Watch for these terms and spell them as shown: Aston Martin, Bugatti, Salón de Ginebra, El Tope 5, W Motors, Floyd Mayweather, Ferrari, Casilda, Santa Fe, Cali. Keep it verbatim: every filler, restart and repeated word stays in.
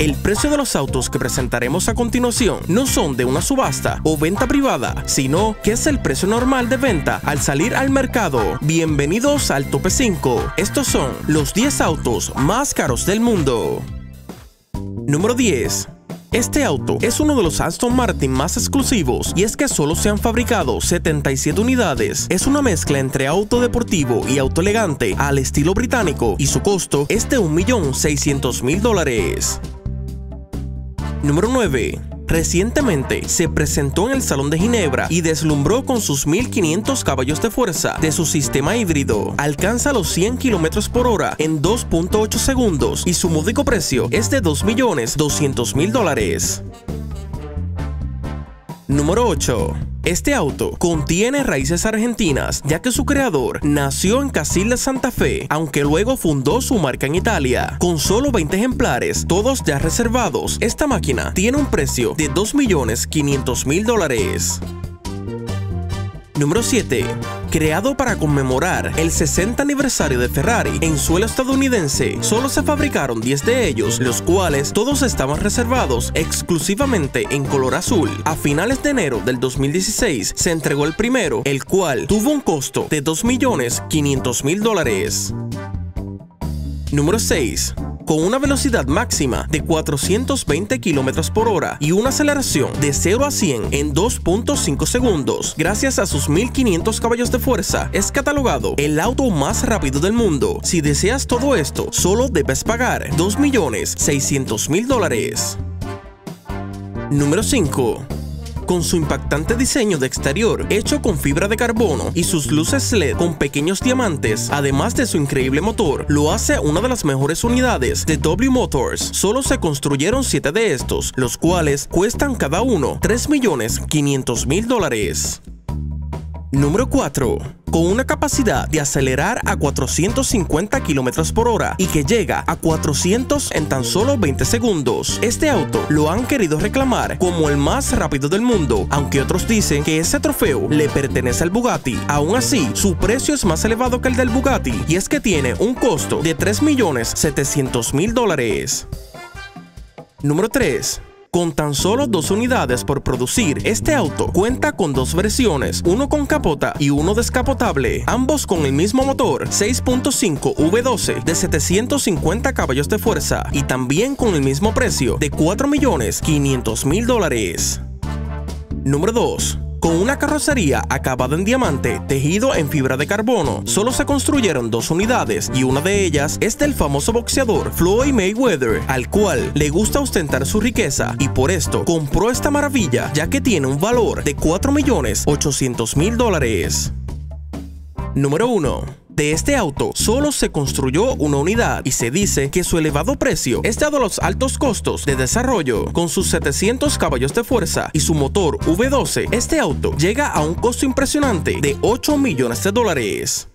El precio de los autos que presentaremos a continuación no son de una subasta o venta privada, sino que es el precio normal de venta al salir al mercado. Bienvenidos al tope cinco. Estos son los diez autos más caros del mundo. Número diez. Este auto es uno de los Aston Martin más exclusivos, y es que solo se han fabricado setenta y siete unidades. Es una mezcla entre auto deportivo y auto elegante al estilo británico, y su costo es de un millón seiscientos mil dólares. Número nueve. Recientemente se presentó en el Salón de Ginebra y deslumbró con sus mil quinientos caballos de fuerza de su sistema híbrido. Alcanza los cien kilómetros por hora en dos punto ocho segundos y su módico precio es de dos millones doscientos mil dólares. Número ocho. Este auto contiene raíces argentinas, ya que su creador nació en Casilda, Santa Fe, aunque luego fundó su marca en Italia. Con solo veinte ejemplares, todos ya reservados, esta máquina tiene un precio de dos millones quinientos mil dólares. Número siete. Creado para conmemorar el sesenta aniversario de Ferrari en suelo estadounidense, solo se fabricaron diez de ellos, los cuales todos estaban reservados exclusivamente en color azul. A finales de enero del dos mil dieciséis se entregó el primero, el cual tuvo un costo de dos millones quinientos mil dólares. Número seis. Con una velocidad máxima de cuatrocientos veinte kilómetros por hora y una aceleración de cero a cien en dos punto cinco segundos, gracias a sus mil quinientos caballos de fuerza, es catalogado el auto más rápido del mundo. Si deseas todo esto, solo debes pagar dos millones seiscientos mil dólares. Número cinco. Con su impactante diseño de exterior hecho con fibra de carbono y sus luces L E D con pequeños diamantes, además de su increíble motor, lo hace una de las mejores unidades de W Motors. Solo se construyeron siete de estos, los cuales cuestan cada uno tres millones quinientos mil dólares. Número cuatro. Con una capacidad de acelerar a cuatrocientos cincuenta kilómetros por hora y que llega a cuatrocientos en tan solo veinte segundos, este auto lo han querido reclamar como el más rápido del mundo, aunque otros dicen que ese trofeo le pertenece al Bugatti. Aún así, su precio es más elevado que el del Bugatti, y es que tiene un costo de tres millones setecientos mil dólares. Número tres. Con tan solo dos unidades por producir, este auto cuenta con dos versiones, uno con capota y uno descapotable, ambos con el mismo motor seis punto cinco V doce de setecientos cincuenta caballos de fuerza y también con el mismo precio de cuatro millones quinientos mil dólares. Número dos. Con una carrocería acabada en diamante, tejido en fibra de carbono, solo se construyeron dos unidades, y una de ellas es del famoso boxeador Floyd Mayweather, al cual le gusta ostentar su riqueza, y por esto compró esta maravilla, ya que tiene un valor de cuatro millones ochocientos mil dólares. Número uno. De este auto solo se construyó una unidad y se dice que su elevado precio es dado a los altos costos de desarrollo. Con sus setecientos caballos de fuerza y su motor V doce, este auto llega a un costo impresionante de ocho millones de dólares.